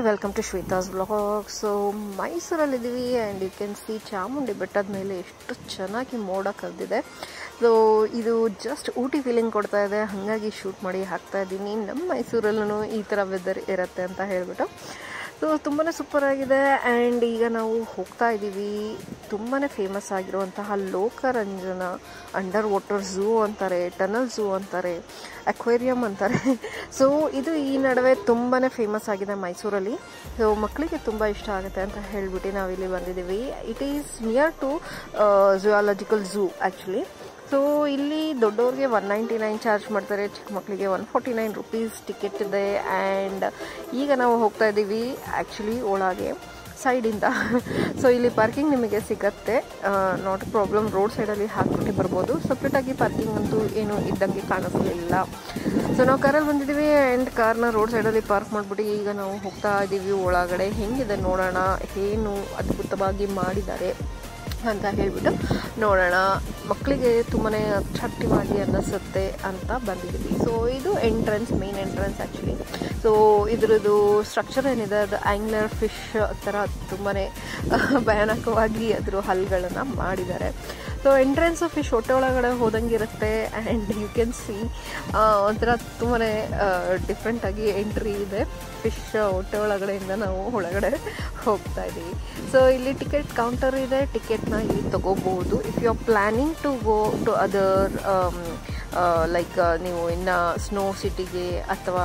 Hi, welcome to Shweta's vlog. So Mysore allidivi and you can see Chamundi Bittad Mele eshtu chanagi moda kavdide. So idu just Ooty feeling kodta ide, hangagi shoot madi haakta idini. Nam Mysore allu ee tara weather irutte anta helbitu. So tumbane super agide and iga naavu hogta idivi tumbane famous agiruvantaha Lokaranjana underwater zoo antare, tunnel zoo antare, aquarium antare. So idu ee naduve tumbane famous agide Mysore alli. So makkalige tumba ishta agutte anta helibitti naavu illi bandidivi. It is near to zoological zoo actually. So illi doddorige 199 charge ಮಾಡ್ತಾರೆ, ಚಿಕ್ಕ ಮಕ್ಕಳಿಗೆ 149 rupees ticket ಇದೆ. And ಈಗ ನಾವು ಹೋಗ್ತಾ ಇದೀವಿ actually ಒಳಗೆ side ಇಂದ. So ಇಲ್ಲಿ ಪಾರ್ಕಿಂಗ್ ನಿಮಗೆ ಸಿಗುತ್ತೆ, not a problem, road side ಅಲ್ಲಿ ಹಾಕಿಬಿಟ್ಟು ಬರಬಹುದು. ಸೆಪರೇಟ್ ಆಗಿ ಪಾರ್ಕಿಂಗ್ ಅಂತೂ ಏನು ಇದ್ದಂಗೆ ಕಾಣಿಸಲಿಲ್ಲ. So ನಾವು ಕಾರಲ್ಲಿ ಬಂದಿದ್ದೀವಿ ಆ್ಯಂಡ್ ಕಾರ್ನ ರೋಡ್ ಸೈಡಲ್ಲಿ ಪಾರ್ಕ್ ಮಾಡಿಬಿಟ್ಟು ಈಗ ನಾವು ಹೋಗ್ತಾ ಇದ್ದೀವಿ ಒಳಗಡೆ. ಹೆಂಗಿದೆ ನೋಡೋಣ, ಏನು ಅದ್ಭುತವಾಗಿ ಮಾಡಿದ್ದಾರೆ ಅಂತ ಹೇಳಿಬಿಟ್ಟು ನೋಡೋಣ. ಮಕ್ಕಳಿಗೆ ತುಂಬಾ ಅಟ್ರಾಕ್ಟಿವ್ ಅನ್ನಿಸುತ್ತೆ ಅಂತ ಬಂದಿದ್ದೀವಿ. ಸೊ ಇದು entrance, main entrance actually. So ಇದರದ್ದು ಸ್ಟ್ರಕ್ಚರ್ ಏನಿದೆ ಅದು ಆ್ಯಂಗ್ಲರ್ ಫಿಶ್ ಥರ ತುಂಬಾ ಭಯಾನಕವಾಗಿ ಅದರ ಹಲ್ಗಳನ್ನು ಮಾಡಿದ್ದಾರೆ. ಸೊ ಎಂಟ್ರೆನ್ಸ್ ಫಿಶ್ ಹೊಟ್ಟೆ ಒಳಗಡೆ ಹೋದಂಗಿರುತ್ತೆ ಆ್ಯಂಡ್ ಯು ಕ್ಯಾನ್ ಸಿ ಒಂಥರ ತುಂಬಾ ಡಿಫ್ರೆಂಟಾಗಿ ಎಂಟ್ರಿ ಇದೆ. ಫಿಶ್ ಹೊಟ್ಟೆ ಒಳಗಡೆಯಿಂದ ನಾವು ಒಳಗಡೆ ಹೋಗ್ತಾ ಇದ್ದೀವಿ. ಸೊ ಇಲ್ಲಿ ಟಿಕೆಟ್ ಕೌಂಟರ್ ಇದೆ, ಟಿಕೆಟ್ನ ಇಲ್ಲಿ ತೊಗೋಬೋದು. If you are planning to go to other like ನೀವು ಇನ್ನು ಸ್ನೋ ಸಿಟಿಗೆ ಅಥವಾ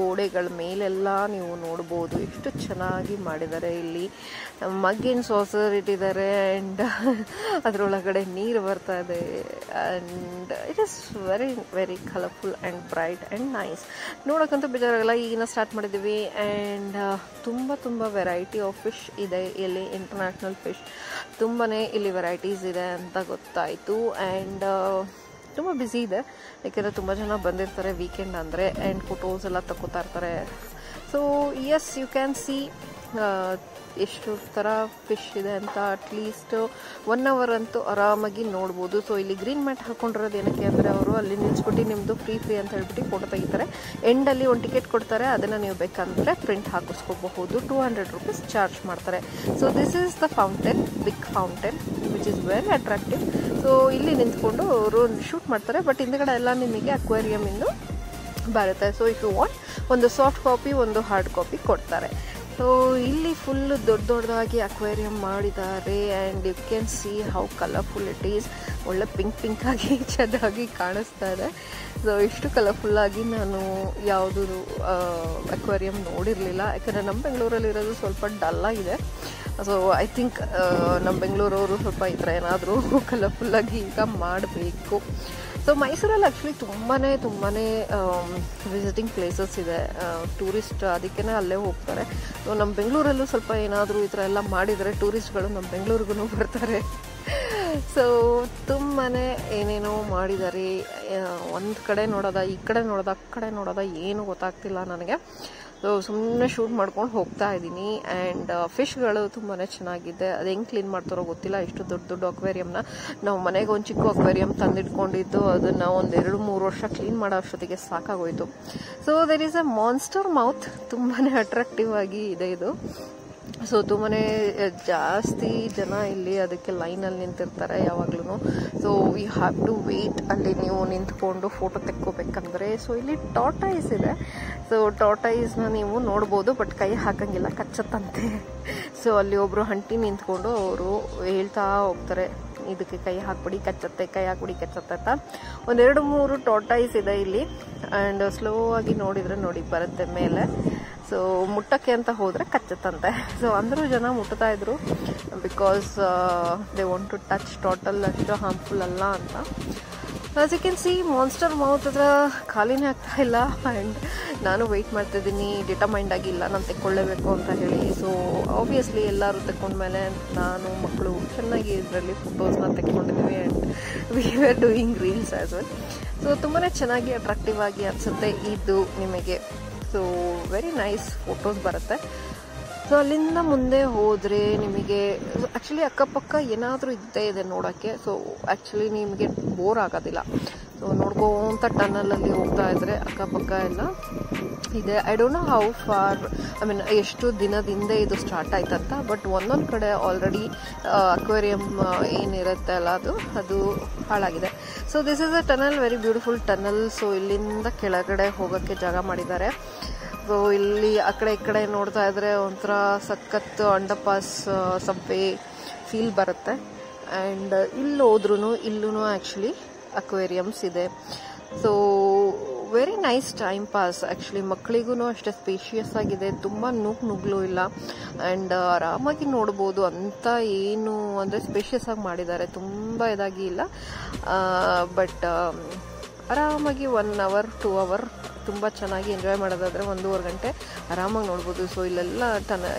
ಗೋಡೆಗಳ ಮೇಲೆಲ್ಲ ನೀವು ನೋಡ್ಬೋದು ಎಷ್ಟು ಚೆನ್ನಾಗಿ ಮಾಡಿದ್ದಾರೆ. ಇಲ್ಲಿ ಮಗ್ಗಿನ ಸಾಸರ್ ಇಟ್ಟಿದ್ದಾರೆ ಆ್ಯಂಡ್ ಅದರೊಳಗಡೆ ನೀರು ಬರ್ತಾ ಇದೆ. And it is very very colourful and bright and nice. ನೋಡೋಕ್ಕಂತೂ ಬೇಜಾರಾಗಲ್ಲ. ಈಗಿನ ಸ್ಟಾರ್ಟ್ ಮಾಡಿದ್ದೀವಿ ಆ್ಯಂಡ್ ತುಂಬ ವೆರೈಟಿ ಆಫ್ ಫಿಶ್ ಇದೆ ಇಲ್ಲಿ. ಇಂಟರ್ನ್ಯಾಷನಲ್ ಫಿಶ್ ತುಂಬಾ ಇಲ್ಲಿ ವೆರೈಟೀಸ್ ಇದೆ ಅಂತ ಗೊತ್ತಾಯಿತು. ಆ್ಯಂಡ್ ತುಂಬ ಬ್ಯುಸಿ ಇದೆ, ಯಾಕೆಂದರೆ ತುಂಬ ಜನ ಬಂದಿರ್ತಾರೆ ವೀಕೆಂಡ್ ಅಂದರೆ ಆ್ಯಂಡ್ ಫೋಟೋಸ್ ಎಲ್ಲ ತಗೋತಾ ಇರ್ತಾರೆ. So yes, you can see ಎಷ್ಟು ಥರ ಫಿಶ್ ಇದೆ ಅಂತ. ಅಟ್ಲೀಸ್ಟ್ 1 hour ಅಂತೂ ಆರಾಮಾಗಿ ನೋಡ್ಬೋದು. ಸೊ ಇಲ್ಲಿ ಗ್ರೀನ್ ಮ್ಯಾಟ್ ಹಾಕ್ಕೊಂಡಿರೋದು ಏನಕ್ಕೆ ಅಂದರೆ ಅವರು ಅಲ್ಲಿ ನಿಲ್ಲಿಸ್ಬಿಟ್ಟು ನಿಮ್ಮದು ಫ್ರೀ ಫ್ರೀ ಅಂತ ಹೇಳ್ಬಿಟ್ಟು ಫೋಟೋ ತೆಗಿತಾರೆ. ಎಂಡಲ್ಲಿ ಒಂದು ಟಿಕೆಟ್ ಕೊಡ್ತಾರೆ, ಅದನ್ನು ನೀವು ಬೇಕಂದರೆ ಪ್ರಿಂಟ್ ಹಾಕಿಸ್ಕೋಬಹುದು. 200 rupees ಚಾರ್ಜ್ ಮಾಡ್ತಾರೆ. So this is the fountain, big fountain which is very attractive. So ಇಲ್ಲಿ ನಿಂತ್ಕೊಂಡು ಅವರು ಶೂಟ್ ಮಾಡ್ತಾರೆ. ಬಟ್ ಹಿಂದ್ಗಡೆ ಎಲ್ಲ ನಿಮಗೆ ಅಕ್ವೇರಿಯಮ್ ಇಂದು ಬರುತ್ತೆ. ಸೊ ಇಫ್ ಯು ವಾಂಟ್ ಒಂದು ಸಾಫ್ಟ್ ಕಾಪಿ ಒಂದು ಹಾರ್ಡ್ ಕಾಪಿ ಕೊಡ್ತಾರೆ. ಸೊ ಇಲ್ಲಿ ಫುಲ್ಲು ದೊಡ್ಡದಾಗಿ ಅಕ್ವೇರಿಯಮ್ ಮಾಡಿದ್ದಾರೆ and you can see how colourful it is. ಒಳ್ಳೆ ಪಿಂಕ್ ಪಿಂಕಾಗಿ ಚೆನ್ನಾಗಿ ಕಾಣಿಸ್ತಾ ಇದೆ. ಸೊ ಇಷ್ಟು ಕಲರ್ಫುಲ್ಲಾಗಿ ನಾನು ಯಾವುದು ಅಕ್ವೇರಿಯಮ್ ನೋಡಿರಲಿಲ್ಲ, ಯಾಕಂದರೆ ನಮ್ಮ ಬೆಂಗಳೂರಲ್ಲಿರೋದು ಸ್ವಲ್ಪ ಡಲ್ಲಾಗಿದೆ. ಸೊ ಐ ಥಿಂಕ್ ನಮ್ಮ ಬೆಂಗಳೂರವರು ಸ್ವಲ್ಪ ಈ ಥರ ಏನಾದರೂ ಕಲರ್ಫುಲ್ಲಾಗಿ ಈಗ ಮಾಡಬೇಕು. ಸೊ ಮೈಸೂರಲ್ಲಿ ಆ್ಯಕ್ಚುಲಿ ತುಂಬಾ ವಿಸಿಟಿಂಗ್ ಪ್ಲೇಸಸ್ ಇದೆ, ಟೂರಿಸ್ಟ್ ಅದಕ್ಕೇ ಅಲ್ಲೇ ಹೋಗ್ತಾರೆ. ಸೊ ನಮ್ಮ ಬೆಂಗಳೂರಲ್ಲೂ ಸ್ವಲ್ಪ ಏನಾದರೂ ಈ ಥರ ಎಲ್ಲ ಮಾಡಿದರೆ ಟೂರಿಸ್ಟ್ಗಳು ನಮ್ಮ ಬೆಂಗಳೂರಿಗೂ ಬರ್ತಾರೆ. ಸೊ ತುಂಬಾ ಏನೇನೋ ಮಾಡಿದ್ದಾರೆ. ಒಂದು ಕಡೆ ನೋಡೋದ, ಈ ಕಡೆ ನೋಡೋದ, ಆ ಕಡೆ ನೋಡೋದ, ಏನೂ ಗೊತ್ತಾಗ್ತಿಲ್ಲ ನನಗೆ. ಸೊ ಸುಮ್ಮನೆ ಶೂಟ್ ಮಾಡ್ಕೊಂಡು ಹೋಗ್ತಾ ಇದ್ದೀನಿ. ಆ್ಯಂಡ್ ಫಿಶ್ಗಳು ತುಂಬಾ ಚೆನ್ನಾಗಿದೆ. ಅದು ಹೆಂಗೆ ಕ್ಲೀನ್ ಮಾಡ್ತಾರೋ ಗೊತ್ತಿಲ್ಲ. ಇಷ್ಟು ದೊಡ್ಡ ದೊಡ್ಡ ಅಕ್ವೇರಿಯಮ್ನ ನಾವು ಮನೆಗೆ ಒಂದು ಚಿಕ್ಕ ಅಕ್ವೇರಿಯಮ್ ತಂದಿಟ್ಕೊಂಡಿದ್ದು ಅದನ್ನು ಒಂದು 2-3 ವರ್ಷ ಕ್ಲೀನ್ ಮಾಡೋ ಅಷ್ಟೊತ್ತಿಗೆ ಸಾಕಾಗೋಯಿತು. So there is a monster mouth, ತುಂಬಾ ಅಟ್ರಾಕ್ಟಿವ್ ಆಗಿ ಇದೆ ಇದು. ಸೊ ತುಂಬಾ ಜಾಸ್ತಿ ಜನ ಇಲ್ಲಿ ಅದಕ್ಕೆ ಲೈನಲ್ಲಿ ನಿಂತಿರ್ತಾರೆ ಯಾವಾಗ್ಲೂ. So you have to wait, ಅಲ್ಲಿ ನೀವು ನಿಂತ್ಕೊಂಡು ಫೋಟೋ ತೆಕ್ಕೋಬೇಕಂದ್ರೆ. ಸೊ ಇಲ್ಲಿ ಟಾರ್ಟಾಯ್ಸ್ ಇದೆ. ಸೊ ಟಾರ್ಟಾಯ್ಸ್ನ ನೀವು ನೋಡ್ಬೋದು, ಬಟ್ ಕೈ ಹಾಕಂಗಿಲ್ಲ, ಕಚ್ಚತ್ತಂತೆ. ಸೊ ಅಲ್ಲಿ ಒಬ್ಬರು ಹಂಟಿ ನಿಂತ್ಕೊಂಡು ಅವರು ಹೇಳ್ತಾ ಹೋಗ್ತಾರೆ, ಇದಕ್ಕೆ ಕೈ ಹಾಕ್ಬಿಡಿ ಕಚ್ಚತ್ತೆ, ಕೈ ಹಾಕ್ಬಿಡಿ ಕಚ್ಚತ್ತೆ ಅಂತ. 1-2-3 ಟಾರ್ಟಾಯ್ಸ್ ಇದೆ ಇಲ್ಲಿ. ಆ್ಯಂಡ್ ಸ್ಲೋ ಆಗಿ ನೋಡಿದರೆ ನೋಡಿ ಬರುತ್ತೆ ಮೇಲೆ. ಸೊ ಮುಟ್ಟಕ್ಕೆ ಅಂತ ಹೋದರೆ ಕಚ್ಚತ್ತಂತೆ. ಸೊ ಅಂದರೂ ಜನ ಮುಟ್ತಾ ಇದ್ರು because they want to touch total. ಅಷ್ಟು ಹಾರ್ಮ್ಫುಲ್ ಅಲ್ಲ ಅಂತ. As you can see monster mouth ಹತ್ರ ಖಾಲಿನೇ ಆಗ್ತಾ ಇಲ್ಲ. ಆ್ಯಂಡ್ ನಾನು ವೆಯ್ಟ್ ಮಾಡ್ತಿದ್ದೀನಿ, ಡಿಟರ್ಮೈಂಡ್ ಆಗಿಲ್ಲ ನಾನು ತೆಕ್ಕೊಳ್ಳೇಬೇಕು ಅಂತ ಹೇಳಿ. ಸೊ ಆಬ್ವಿಯಸ್ಲಿ ಎಲ್ಲರೂ ತೆಕ್ಕೊಂಡ್ಮೇಲೆ ನಾನು ಮಕ್ಕಳು ಚೆನ್ನಾಗಿ ಇದರಲ್ಲಿ ಫೋಟೋಸ್ನ ತೆಕ್ಕೊಂಡಿದ್ದೀವಿ and we are doing reels as well. So ತುಂಬಾ ಚೆನ್ನಾಗಿ ಅಟ್ರಾಕ್ಟಿವ್ ಆಗಿ ಅನಿಸುತ್ತೆ ಇದು ನಿಮಗೆ. ಸೊ ವೆರಿ ನೈಸ್ ಫೋಟೋಸ್ ಬರುತ್ತೆ. So ಅಲ್ಲಿಂದ ಮುಂದೆ ಹೋದರೆ ನಿಮಗೆ ಆ್ಯಕ್ಚುಲಿ ಅಕ್ಕಪಕ್ಕ ಏನಾದರೂ ಇದ್ದೇ ಇದೆ ನೋಡೋಕ್ಕೆ. ಸೊ ಆ್ಯಕ್ಚುಲಿ ನಿಮಗೆ ಬೋರ್ ಆಗೋದಿಲ್ಲ. ಸೊ ನೋಡ್ಕೊಂತ ಟನಲಲ್ಲಿ ಹೋಗ್ತಾ ಇದ್ದರೆ ಅಕ್ಕಪಕ್ಕ ಎಲ್ಲ ಇದೆ. I don't know how far, I mean ಎಷ್ಟು ದಿನದಿಂದ ಇದು ಸ್ಟಾರ್ಟ್ ಆಯ್ತಂತ, ಬಟ್ ಒಂದೊಂದು ಕಡೆ ಆಲ್ರೆಡಿ ಅಕ್ವೇರಿಯಮ್ ಏನಿರುತ್ತೆ ಅಲ್ಲ ಅದು ಹಾಳಾಗಿದೆ. So this is a tunnel, very beautiful tunnel. So ಇಲ್ಲಿಂದ ಕೆಳಗಡೆ ಹೋಗೋಕ್ಕೆ ಜಾಗ ಮಾಡಿದ್ದಾರೆ. ಸೊ ಇಲ್ಲಿ ಆ ಕಡೆ ಈ ಕಡೆ ನೋಡ್ತಾ ಇದ್ರೆ ಒಂಥರ ಸಖತ್ ಅಂಡರ್ ಪಾಸ್ ಸಬ್ವೆ ಫೀಲ್ ಬರುತ್ತೆ. ಆ್ಯಂಡ್ ಇಲ್ಲಿ ಹೋದ್ರೂ ಇಲ್ಲೂ ಆ್ಯಕ್ಚುಲಿ ಅಕ್ವೇರಿಯಮ್ಸ್ ಇದೆ. So very nice time pass. Actually ಮಕ್ಕಳಿಗೂ ಅಷ್ಟೇ ಸ್ಪೇಷಿಯಸ್ ಆಗಿದೆ, ತುಂಬ ನುಗ್ಲೂ ಇಲ್ಲ ಆ್ಯಂಡ್ ಆರಾಮಾಗಿ ನೋಡ್ಬೋದು ಅಂತ. ಏನು ಅಂದರೆ ಸ್ಪೇಷಿಯಸ್ ಆಗಿ ಮಾಡಿದ್ದಾರೆ, ತುಂಬ ಇದಾಗಿ ಇಲ್ಲ. ಬಟ್ ಆರಾಮಾಗಿ 1 hour 2 hour ತುಂಬ ಚೆನ್ನಾಗಿ ಎಂಜಾಯ್ ಮಾಡೋದಾದರೆ 1.5 ಗಂಟೆ ಆರಾಮಾಗಿ ನೋಡ್ಬೋದು. ಸೊ ಇಲ್ಲೆಲ್ಲ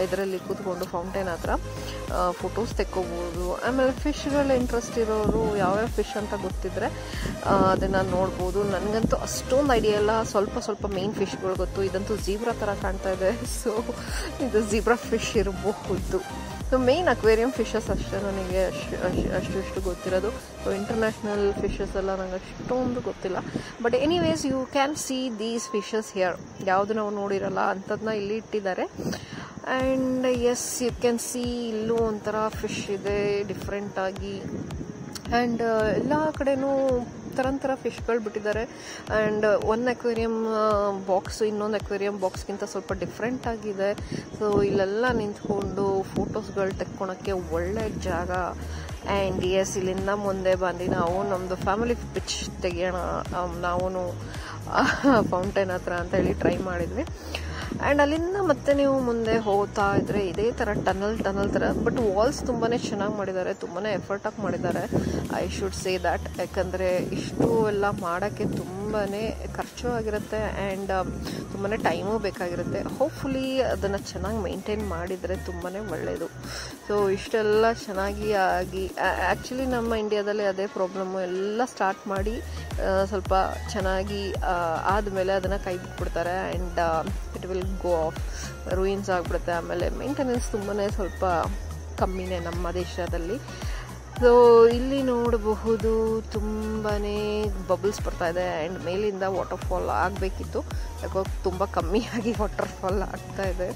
ಇದರಲ್ಲಿ ಕೂತ್ಕೊಂಡು ಫೌಂಟೇನ್ ಹತ್ರ ಫೋಟೋಸ್ ತೆಕ್ಕೋಬೋದು. ಆಮೇಲೆ ಫಿಶ್ಗಳ ಇಂಟ್ರೆಸ್ಟ್ ಇರೋರು ಯಾವ್ಯಾವ ಫಿಶ್ ಅಂತ ಗೊತ್ತಿದ್ರೆ ಅದನ್ನು ನೋಡ್ಬೋದು. ನನಗಂತೂ ಅಷ್ಟೊಂದು ಐಡಿಯಾ ಇಲ್ಲ, ಸ್ವಲ್ಪ ಸ್ವಲ್ಪ ಮೇನ್ ಫಿಶ್ಗಳು ಗೊತ್ತು. ಇದಂತೂ ಜೀಬ್ರಾ ಥರ ಕಾಣ್ತಾ ಇದೆ, ಸೊ ಇದು ಜೀಬ್ರಾ ಫಿಶ್ ಇರಬಹುದು. ಸೊ ಮೇನ್ ಅಕ್ವೇರಿಯಂ ಫಿಶಸ್ ಅಷ್ಟೇ ನನಗೆ ಅಷ್ಟು ಇಷ್ಟು ಗೊತ್ತಿರೋದು. ಸೊ ಇಂಟರ್ನ್ಯಾಷನಲ್ ಫಿಶಸ್ ಎಲ್ಲ ನನಗೆ ಅಷ್ಟೊಂದು ಗೊತ್ತಿಲ್ಲ. But anyways you can see these fishes here, ಯಾವುದು ನಾವು ನೋಡಿರಲ್ಲ ಅಂಥದ್ದನ್ನ ಇಲ್ಲಿ ಇಟ್ಟಿದ್ದಾರೆ. And yes you can see ಇಲ್ಲೂ ಒಂಥರ ಫಿಶ್ ಇದೆ ಡಿಫ್ರೆಂಟಾಗಿ. ಆ್ಯಂಡ್ ಎಲ್ಲ ಕಡೆನೂ ಥರ ಫಿಶ್ಗಳು ಬಿಟ್ಟಿದ್ದಾರೆ. ಆ್ಯಂಡ್ ಒಂದು ಅಕ್ವೇರಿಯಮ್ ಬಾಕ್ಸ್ ಇನ್ನೊಂದು ಅಕ್ವೇರಿಯಮ್ ಬಾಕ್ಸ್ಗಿಂತ ಸ್ವಲ್ಪ ಡಿಫ್ರೆಂಟ್ ಆಗಿದೆ. ಸೊ ಇಲ್ಲೆಲ್ಲ ನಿಂತ್ಕೊಂಡು ಫೋಟೋಸ್ಗಳು ತೆಕ್ಕೊಳಕ್ಕೆ ಒಳ್ಳೆ ಜಾಗ. ಆ್ಯಂಡ್ ಎಸ್ ಇಲ್ಲಿಂದ ಮುಂದೆ ಬಂದು ನಾವು ನಮ್ಮದು ಫ್ಯಾಮಿಲಿ ಪಿಚ್ ತೆಗಿಯೋಣ, ನಾವು ಫೌಂಟೇನ್ ಹತ್ರ ಅಂತ ಹೇಳಿ ಟ್ರೈ ಮಾಡಿದ್ವಿ. ಆ್ಯಂಡ್ ಅಲ್ಲಿಂದ ಮತ್ತೆ ನೀವು ಮುಂದೆ ಹೋಗ್ತಾ ಇದ್ರೆ ಇದೇ ಥರ ಟನಲ್ ಥರ, ಬಟ್ ವಾಲ್ಸ್ ತುಂಬಾ ಚೆನ್ನಾಗಿ ಮಾಡಿದ್ದಾರೆ, ತುಂಬಾ ಎಫರ್ಟಾಗಿ ಮಾಡಿದ್ದಾರೆ. ಐ ಶುಡ್ ಸೇ ದ್ಯಾಟ್, ಯಾಕಂದರೆ ಇಷ್ಟು ಎಲ್ಲ ಮಾಡೋಕ್ಕೆ ತುಂಬಾ ಖರ್ಚು ಆಗಿರುತ್ತೆ ಆ್ಯಂಡ್ ತುಂಬಾ ಟೈಮು ಬೇಕಾಗಿರುತ್ತೆ. ಹೋಪ್ಫುಲಿ ಅದನ್ನು ಚೆನ್ನಾಗಿ ಮೇಂಟೈನ್ ಮಾಡಿದರೆ ತುಂಬಾ ಒಳ್ಳೆಯದು. ಸೊ ಇಷ್ಟೆಲ್ಲ ಚೆನ್ನಾಗಿ ಆಗಿ ಆ್ಯಕ್ಚುಲಿ ನಮ್ಮ ಇಂಡಿಯಾದಲ್ಲಿ ಅದೇ ಪ್ರಾಬ್ಲಮ್ಮು, ಎಲ್ಲ ಸ್ಟಾರ್ಟ್ ಮಾಡಿ ಸ್ವಲ್ಪ ಚೆನ್ನಾಗಿ ಆದಮೇಲೆ ಅದನ್ನು ಕೈ ಬಿಟ್ಬಿಡ್ತಾರೆ and it will go off, ruins ಆಗಿಬಿಡುತ್ತೆ. ಆಮೇಲೆ ಮೇಂಟೆನೆನ್ಸ್ ತುಂಬಾ ಸ್ವಲ್ಪ ಕಮ್ಮಿನೇ ನಮ್ಮ ದೇಶದಲ್ಲಿ. ಸೊ ಇಲ್ಲಿ ನೋಡಬಹುದು ತುಂಬಾ ಬಬಲ್ಸ್ ಬರ್ತಾ ಇದೆ ಆ್ಯಂಡ್ ಮೇಲಿಂದ ವಾಟರ್ಫಾಲ್ ಆಗಬೇಕಿತ್ತು, ಯಾಕೋ ತುಂಬ ಕಮ್ಮಿಯಾಗಿ ವಾಟರ್ಫಾಲ್ ಆಗ್ತಾ ಇದೆ.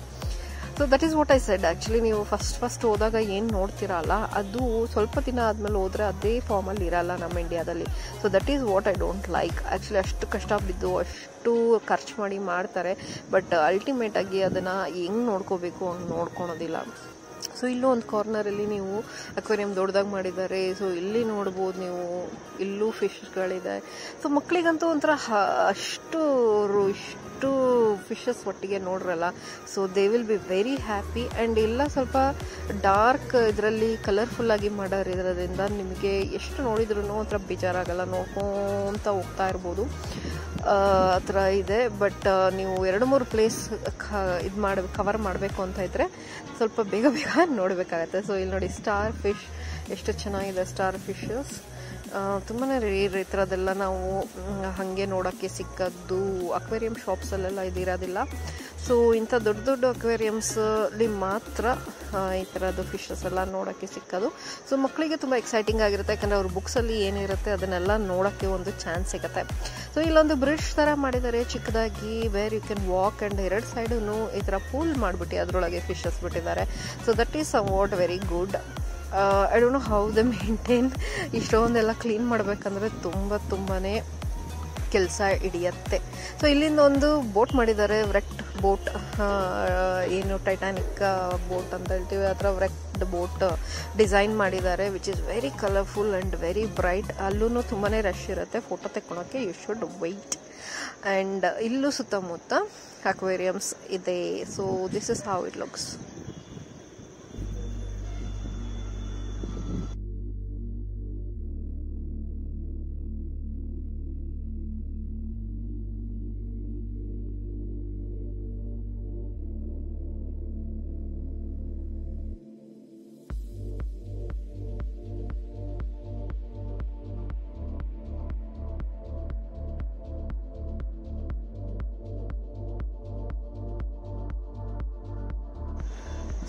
So that is what I said. Actually ನೀವು ಫಸ್ಟ್ ಹೋದಾಗ ಏನು ನೋಡ್ತಿರಲ್ಲ ಅದು ಸ್ವಲ್ಪ ದಿನ ಆದಮೇಲೆ ಹೋದರೆ ಅದೇ ಫಾರ್ಮಲ್ಲಿ ಇರಲ್ಲ ನಮ್ಮ ಇಂಡಿಯಾದಲ್ಲಿ. So that is what I don't like. Actually ಅಷ್ಟು ಕಷ್ಟ ಬಿದ್ದು ಅಷ್ಟು ಖರ್ಚು ಮಾಡಿ ಮಾಡ್ತಾರೆ, ಬಟ್ ಅಲ್ಟಿಮೇಟಾಗಿ ಅದನ್ನು ಹೆಂಗೆ ನೋಡ್ಕೋಬೇಕು ಹಂಗೆ ನೋಡ್ಕೊಳೋದಿಲ್ಲ. ಸೊ ಇಲ್ಲೂ ಒಂದು ಕಾರ್ನರಲ್ಲಿ ನೀವು ಅಕ್ವೇರಿಯಮ್ ದೊಡ್ಡದಾಗಿ ಮಾಡಿದ್ದಾರೆ. ಸೊ ಇಲ್ಲಿ ನೋಡ್ಬೋದು ನೀವು, ಇಲ್ಲೂ ಫಿಶ್ಗಳಿದೆ. ಸೊ ಮಕ್ಕಳಿಗಂತೂ ಒಂಥರ ಇಷ್ಟು ಫಿಶಸ್ ಒಟ್ಟಿಗೆ ನೋಡ್ರಲ್ಲ, so they will be very happy. And ಎಲ್ಲ ಸ್ವಲ್ಪ ಡಾರ್ಕ್ ಇದರಲ್ಲಿ ಕಲರ್ಫುಲ್ಲಾಗಿ ಮಾಡೋರು, ಇದರಿಂದ ನಿಮಗೆ ಎಷ್ಟು ನೋಡಿದ್ರೂ ಒಂಥರ ಬೇಜಾರಾಗಲ್ಲ, ನೋಡ್ಕೊಂತ ಹೋಗ್ತಾ ಇರ್ಬೋದು ಆ ಥರ ಇದೆ. ಬಟ್ ನೀವು 2-3 ಪ್ಲೇಸ್ ಕವರ್ ಮಾಡಬೇಕು ಅಂತ ಇದ್ದರೆ ಸ್ವಲ್ಪ ಬೇಗ ಬೇಗ ನೋಡಬೇಕಾಗತ್ತೆ. ಸೊ ಇಲ್ಲಿ ನೋಡಿ ಸ್ಟಾರ್ ಫಿಶ್ ಎಷ್ಟು ಚೆನ್ನಾಗಿದೆ. ಸ್ಟಾರ್ ಫಿಶಸ್ ತುಂಬಾ ರೇರ್, ಈ ಥರದ್ದೆಲ್ಲ ನಾವು ಹಾಗೆ ನೋಡೋಕ್ಕೆ ಸಿಕ್ಕದ್ದು ಅಕ್ವೇರಿಯಮ್ ಶಾಪ್ಸಲ್ಲೆಲ್ಲ ಇದಿರೋದಿಲ್ಲ. ಸೊ ಇಂಥ ದೊಡ್ಡ ದೊಡ್ಡ ಅಕ್ವೇರಿಯಮ್ಸಲ್ಲಿ ಮಾತ್ರ ಈ ಥರದ್ದು ಫಿಶಸ್ ಎಲ್ಲ ನೋಡೋಕ್ಕೆ ಸಿಕ್ಕೋದು. ಸೊ ಮಕ್ಕಳಿಗೆ ತುಂಬ ಎಕ್ಸೈಟಿಂಗ್ ಆಗಿರುತ್ತೆ, ಯಾಕಂದರೆ ಅವ್ರ ಬುಕ್ಸಲ್ಲಿ ಏನಿರುತ್ತೆ ಅದನ್ನೆಲ್ಲ ನೋಡೋಕ್ಕೆ ಒಂದು ಚಾನ್ಸ್ ಸಿಗುತ್ತೆ. ಸೊ ಇಲ್ಲೊಂದು ಬ್ರಿಡ್ಜ್ ಥರ ಮಾಡಿದ್ದಾರೆ ಚಿಕ್ಕದಾಗಿ, where you can walk and 2 ಸೈಡೂ ಈ ಥರ ಪೂಲ್ ಮಾಡಿಬಿಟ್ಟು ಅದರೊಳಗೆ ಫಿಶಸ್ ಬಿಟ್ಟಿದ್ದಾರೆ. So that is what very good. I don't know how the maintain, ಇಷ್ಟೊಂದೆಲ್ಲ ಕ್ಲೀನ್ ಮಾಡಬೇಕಂದ್ರೆ ತುಂಬಾ ಕೆಲಸ ಹಿಡಿಯತ್ತೆ. ಸೊ ಇಲ್ಲಿಂದ ಒಂದು ಬೋಟ್ ಮಾಡಿದ್ದಾರೆ, ವ್ರೆಕ್ಟ್ ಬೋಟ್, ಏನು ಟೈಟಾನಿಕ್ ಬೋಟ್ ಅಂತ ಹೇಳ್ತೀವಿ ಆ ಥರ ವ್ರೆಕ್ಟ್ ಬೋಟ್ ಡಿಸೈನ್ ಮಾಡಿದ್ದಾರೆ, which is very colourful and very bright. ಅಲ್ಲೂ ತುಂಬಾ ರಶ್ ಇರುತ್ತೆ ಫೋಟೋ ತೆಕ್ಕೊಳಕ್ಕೆ, ಯು ಶುಡ್ ವೆಯ್ಟ್. ಆ್ಯಂಡ್ ಇಲ್ಲೂ ಸುತ್ತಮುತ್ತ ಅಕ್ವೇರಿಯಮ್ಸ್ ಇದೆ. So this is how it looks.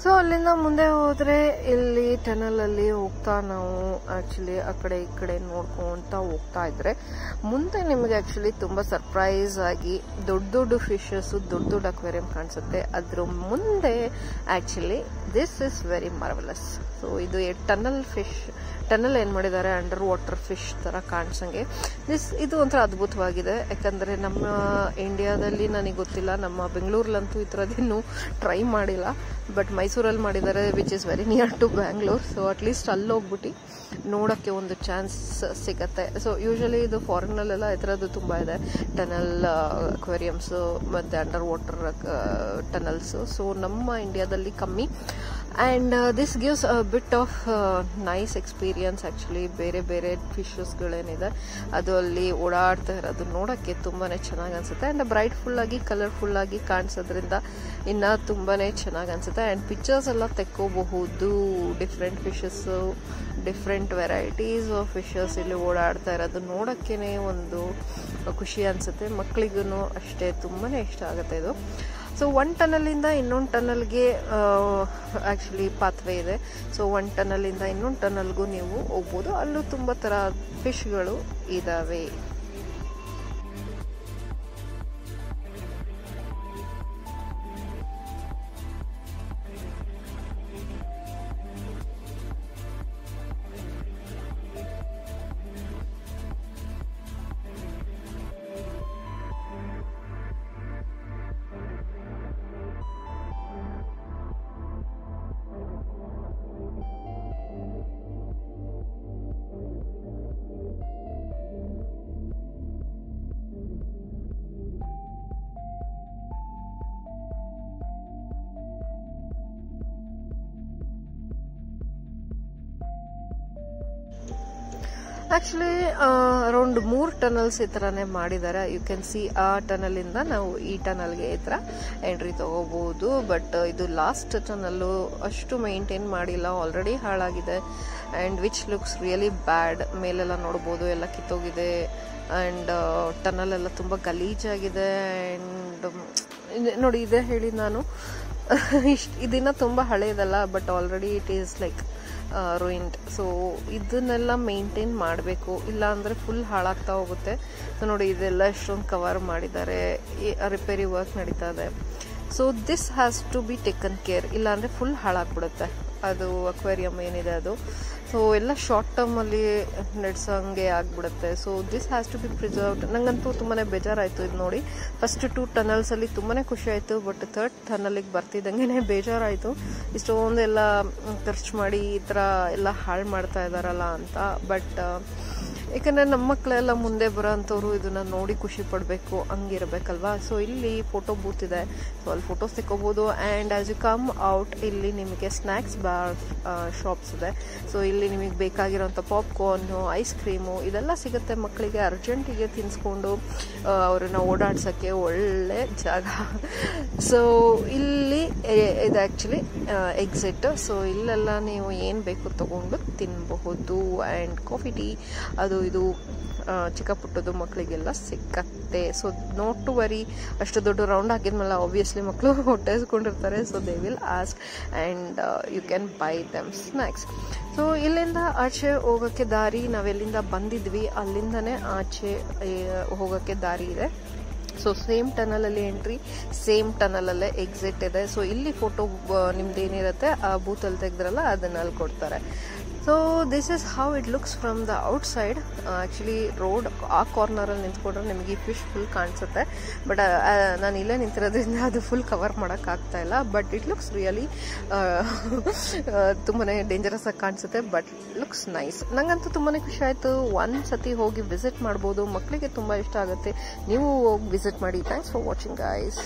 So allinda munde hodre illi tunnel alli hogta naavu actually akade ikade nodkonta hogta idre munde nimage actually tumba surprise agi doddoddu fishes doddoddu aquarium kaansutte adru munde actually this is very marvelous. So idu tunnel fish tunnel ಏನು ಮಾಡಿದ್ದಾರೆ under water fish ತರ ಕಾಣಿಸಂಗೆ this ಇದು ಒಂಥರ ಅದ್ಭುತವಾಗಿದೆ ಯಾಕಂದ್ರೆ ನಮ್ಮ ಇಂಡಿಯಾದಲ್ಲಿ ನನಗೆ ಗೊತ್ತಿಲ್ಲ ನಮ್ಮ ಬೆಂಗಳೂರಲ್ಲಂತೂ ಈ ಥರದೇನು ಟ್ರೈ ಮಾಡಿಲ್ಲ ಬಟ್ ಮೈಸೂರಲ್ಲಿ ಮಾಡಿದ್ದಾರೆ which is very near to Bangalore so at least ಅಲ್ಲಿ ಹೋಗ್ಬಿಟ್ಟು ನೋಡೋಕ್ಕೆ ಒಂದು ಚಾನ್ಸ್ ಸಿಗತ್ತೆ ಸೊ ಯೂಶಲಿ ಇದು ಫಾರಿನಲ್ಲೆಲ್ಲ ಈ ಥರದ್ದು ತುಂಬ ಇದೆ ಟನಲ್ ಅಕ್ವೇರಿಯಮ್ಸು ಮತ್ತು ಅಂಡರ್ ವಾಟರ್ ಟನಲ್ಸು ಸೊ ನಮ್ಮ ಇಂಡಿಯಾದಲ್ಲಿ ಕಮ್ಮಿ and this gives a bit of nice experience actually ಬೇರೆ ಬೇರೆ ಫಿಶಸ್ಗಳೇನಿದೆ ಅದು ಅಲ್ಲಿ ಓಡಾಡ್ತಾ ಇರೋದು ನೋಡೋಕ್ಕೆ ತುಂಬಾ ಚೆನ್ನಾಗಿ ಅನಿಸುತ್ತೆ ಆ್ಯಂಡ್ ಬ್ರೈಟ್ಫುಲ್ಲಾಗಿ ಕಲರ್ಫುಲ್ಲಾಗಿ ಕಾಣಿಸೋದ್ರಿಂದ ಇನ್ನೂ ತುಂಬಾ ಚೆನ್ನಾಗಿ ಅನಿಸುತ್ತೆ ಆ್ಯಂಡ್ ಪಿಕ್ಚರ್ಸ್ ಎಲ್ಲ ತೆಕ್ಕೋಬಹುದು different fishes different varieties of fishes ಇಲ್ಲಿ ಓಡಾಡ್ತಾ ಇರೋದು ನೋಡೋಕ್ಕೇ ಒಂದು ಖುಷಿ ಅನಿಸುತ್ತೆ ಮಕ್ಕಳಿಗೂ ಅಷ್ಟೇ ತುಂಬಾ ಇಷ್ಟ ಆಗುತ್ತೆ ಇದು ಸೊ ಒಂದು ಟನಲಿಂದ ಇನ್ನೊಂದು ಟನಲ್ಗೆ ಆ್ಯಕ್ಚುಲಿ ಪಾತ್ವೆ ಇದೆ ಸೊ ಒಂದು ಟನಲಿಂದ ಇನ್ನೊಂದು ಟನಲ್ಗೂ ನೀವು ಹೋಗ್ಬೋದು ಅಲ್ಲೂ ತುಂಬ ಥರ ಫಿಶ್ಗಳು ಇದ್ದಾವೆ ಆ್ಯಕ್ಚುಲಿ ಅರೌಂಡ್ 3 ಟನಲ್ಸ್ ಈ ಥರನೇ ಮಾಡಿದ್ದಾರೆ ಯು ಕ್ಯಾನ್ ಸಿ ಆ ಟನಲಿಂದ ನಾವು ಈ ಟನಲ್ಗೆ ಈ ಥರ ಎಂಟ್ರಿ ತೊಗೋಬೋದು ಬಟ್ ಇದು ಲಾಸ್ಟ್ ಟನಲ್ಲು ಅಷ್ಟು ಮೇಂಟೈನ್ ಮಾಡಿಲ್ಲ ಆಲ್ರೆಡಿ ಹಾಳಾಗಿದೆ and which looks really bad ಮೇಲೆಲ್ಲ ನೋಡ್ಬೋದು ಎಲ್ಲ ಕಿತ್ತೋಗಿದೆ ಆ್ಯಂಡ್ ಟನಲ್ ಎಲ್ಲ ತುಂಬ ಗಲೀಜಾಗಿದೆ ಆ್ಯಂಡ್ ನೋಡಿ ಇದೇ ಹೇಳಿ ನಾನು ಇಷ್ಟು ಇದನ್ನ ತುಂಬ ಹಳೆಯದಲ್ಲ but already it is like ruined so ಇದನ್ನೆಲ್ಲ ಮೇಂಟೈನ್ ಮಾಡಬೇಕು ಇಲ್ಲಾಂದರೆ ಫುಲ್ ಹಾಳಾಗ್ತಾ ಹೋಗುತ್ತೆ ಸೊ ನೋಡಿ ಇದೆಲ್ಲ ಎಷ್ಟೊಂದು ಕವರ್ ಮಾಡಿದ್ದಾರೆ ರಿಪೇರಿ ವರ್ಕ್ ನಡೀತಾ ಇದೆ so this has to be taken care ಇಲ್ಲಾಂದರೆ ಫುಲ್ ಹಾಳಾಗ್ಬಿಡುತ್ತೆ ಅದು ಅಕ್ವೇರಿಯಮ್ ಏನಿದೆ ಅದು ಸೊ ಎಲ್ಲ ಶಾರ್ಟ್ ಟರ್ಮಲ್ಲಿ ನಡೆಸೋಂಗೆ ಆಗಿಬಿಡುತ್ತೆ so this has to be preserved ನನಗಂತೂ ತುಂಬಾ ಬೇಜಾರಾಯಿತು ಇದು ನೋಡಿ ಫಸ್ಟ್ 2 ಟನಲ್ಸಲ್ಲಿ ತುಂಬಾ ಖುಷಿ ಆಯಿತು ಬಟ್ ಥರ್ಡ್ ಟನಲಿಗೆ ಬರ್ತಿದ್ದಂಗೆ ಬೇಜಾರಾಯಿತು ಇಷ್ಟೊಂದೆಲ್ಲ ಖರ್ಚು ಮಾಡಿ ಈ ಥರ ಎಲ್ಲ ಹಾಳು ಮಾಡ್ತಾ ಇದ್ದಾರಲ್ಲ ಅಂತ ಬಟ್ ಏಕೆಂದರೆ ನಮ್ಮ ಮಕ್ಕಳೆಲ್ಲ ಮುಂದೆ ಬರೋಂಥವ್ರು ಇದನ್ನು ನೋಡಿ ಖುಷಿ ಪಡಬೇಕು ಹಂಗಿರಬೇಕಲ್ವಾ ಸೊ ಇಲ್ಲಿ ಫೋಟೋ ಬೂತ್ ಇದೆ ಸೊ ಅಲ್ಲಿ ಫೋಟೋಸ್ ತೆಕ್ಕೋಬೋದು and as you come out ಇಲ್ಲಿ ನಿಮಗೆ ಸ್ನ್ಯಾಕ್ಸ್ ಬಾರ್ ಶಾಪ್ಸ್ ಇದೆ ಸೊ ಇಲ್ಲಿ ನಿಮಗೆ ಬೇಕಾಗಿರೋಂಥ ಪಾಪ್ಕಾರ್ನು ಐಸ್ ಕ್ರೀಮು ಇದೆಲ್ಲ ಸಿಗುತ್ತೆ ಮಕ್ಕಳಿಗೆ ಅರ್ಜೆಂಟಿಗೆ ತಿನ್ನಿಸ್ಕೊಂಡು ಅವ್ರನ್ನ ಓಡಾಡ್ಸೋಕ್ಕೆ ಒಳ್ಳೆ ಜಾಗ ಸೊ ಇಲ್ಲಿ ಇದು ಆ್ಯಕ್ಚುಲಿ ಎಕ್ಸಿಟ್ ಸೊ ಇಲ್ಲೆಲ್ಲ ನೀವು ಏನು ಬೇಕು ತೊಗೊಂಡು ತಿನ್ನಬಹುದು ಆ್ಯಂಡ್ ಕಾಫಿ ಟೀ ಅದು ಇದು ಚಿಕ್ಕ ಪುಟ್ಟದು ಮಕ್ಕಳಿಗೆಲ್ಲ ಸಿಕ್ಕತ್ತೆ ಸೊ ನಾಟ್ ಟು ವರಿ ಅಷ್ಟು ದೊಡ್ಡ ರೌಂಡ್ ಹಾಕಿದ್ಮೇಲೆ ಆಬ್ವಿಯಸ್ಲಿ ಮಕ್ಕಳು ಹೊಟ್ಟೆಸ್ಕೊಂಡಿರ್ತಾರೆ so they will ask and you can buy them snacks so ಇಲ್ಲಿಂದ ಆಚೆ ಹೋಗೋಕ್ಕೆ ದಾರಿ ನಾವೆಲ್ಲಿಂದ ಬಂದಿದ್ವಿ ಅಲ್ಲಿಂದನೇ ಆಚೆ ಹೋಗೋಕ್ಕೆ ದಾರಿ ಇದೆ ಸೊ ಸೇಮ್ ಟನಲಲ್ಲಿ ಎಂಟ್ರಿ ಸೇಮ್ ಟನಲಲ್ಲೇ ಎಕ್ಸಿಟ್ ಇದೆ ಸೊ ಇಲ್ಲಿ ಫೋಟೋ ನಿಮ್ದೇನಿರುತ್ತೆ ಆ ಬೂತಲ್ಲಿ ತೆಗೆದ್ರಲ್ಲ ಅದನ್ನ ಅಲ್ಲಿ ಕೊಡ್ತಾರೆ So this is how it looks from the outside. Actually, road ಆ ಕಾರ್ನರಲ್ಲಿ ನಿಂತ್ಕೊಂಡ್ರೆ ನಿಮಗೆ ಫಿಶ್ ಫುಲ್ ಕಾಣಿಸುತ್ತೆ ಬಟ್ ನಾನು ಇಲ್ಲೇ ನಿಂತಿರೋದ್ರಿಂದ ಅದು ಫುಲ್ ಕವರ್ ಮಾಡೋಕ್ಕಾಗ್ತಾ ಇಲ್ಲ ಬಟ್ ಇಟ್ ಲುಕ್ಸ್ ರಿಯಲಿ ತುಂಬಾ ಡೇಂಜರಸ್ ಆಗಿ ಕಾಣಿಸುತ್ತೆ ಬಟ್ ಲುಕ್ಸ್ ನೈಸ್ ನನಗಂತೂ ತುಂಬಾ ಖುಷಿ ಆಯಿತು ಒಂದು ಸತಿ ಹೋಗಿ ವಿಸಿಟ್ ಮಾಡ್ಬೋದು ಮಕ್ಕಳಿಗೆ ತುಂಬ ಇಷ್ಟ ಆಗುತ್ತೆ ನೀವು ಹೋಗಿ ವಿಸಿಟ್ ಮಾಡಿ ಥ್ಯಾಂಕ್ಸ್ ಫಾರ್ ವಾಚಿಂಗ್ ಗೈಸ್